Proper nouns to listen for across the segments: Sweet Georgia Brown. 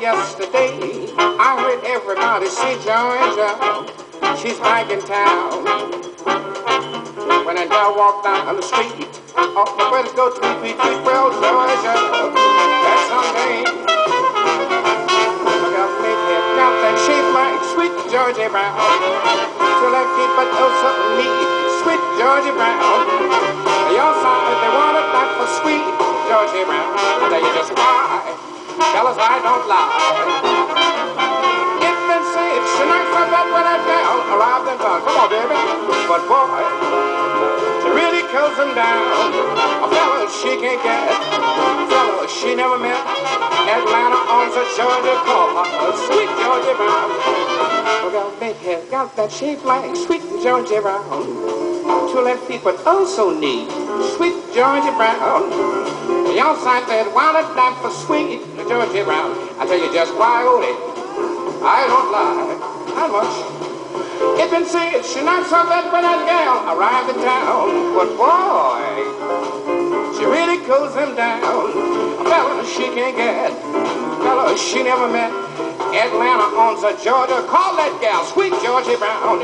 yesterday, I heard everybody, Sweet Georgia, she's back in town. When I walk down the street, all my friends go to me, tweet, well, Georgia, that's something. I got me hip, got that shape like Sweet Georgia Brown. Till I keep my toes up me, Sweet Georgia Brown. They all saw if they want it back for Sweet Georgia Brown. I tell you just why. Fellas, I don't lie. It's been safe tonight for that when I down. Arrived and gone. Come on, baby. But boy, she really kills them down. A fellow she can't get. A fellow she never met. Atlanta owns a Georgia call. A Sweet Georgia Brown. Oh, got a big head, got that shape like Sweet Georgia Brown. Two left feet, but also need Sweet Georgia Brown. Y'all sight that wanted that for Sweet Georgia Brown. I tell you just why, Odie. I don't lie. Not much. It been said she not so bad when that gal arrived in town. But boy, she really cools him down. A fella she can't get. A fella she never met. Atlanta owns a Georgia. Call that gal Sweet Georgia Brown.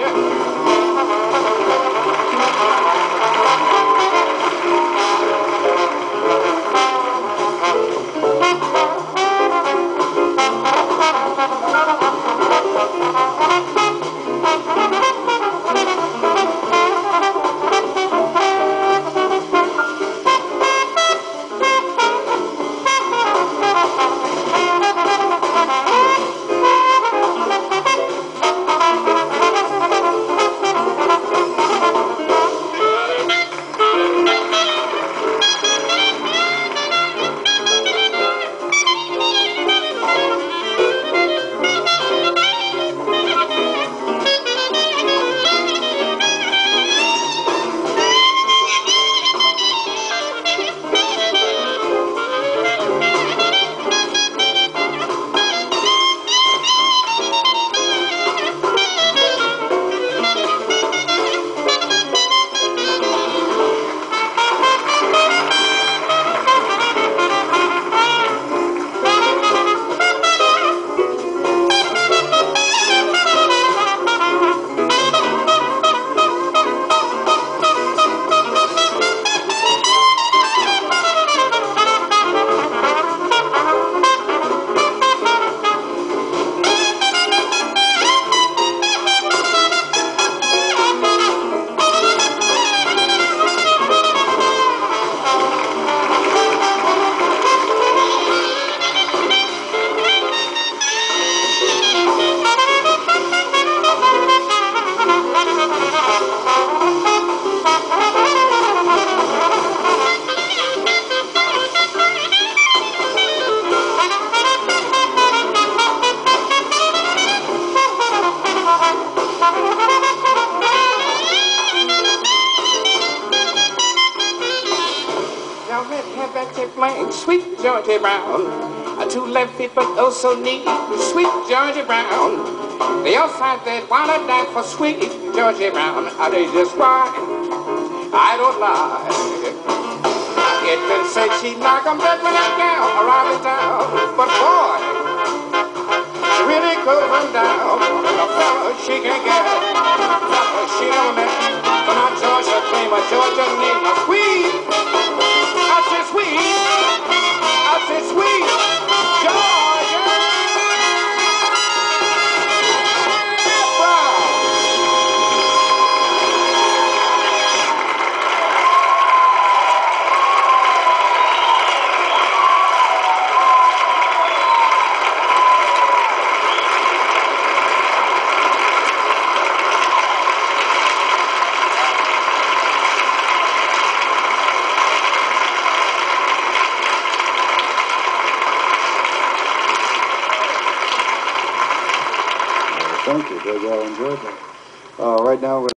Sweet Georgia Brown, two left feet but also need Sweet Georgia Brown. They all said they'd wanna die for Sweet Georgia Brown. Are they just right? I don't lie. It been said she knock 'em dead when that gal arrived in town. But boy, she really could run down. A fella she can get, a fella she never met. But my Georgia claim a Georgia need a sweet. I said sweet. Sweet Georgia Brown. Thank you, Greg. I enjoyed that. Right now, we're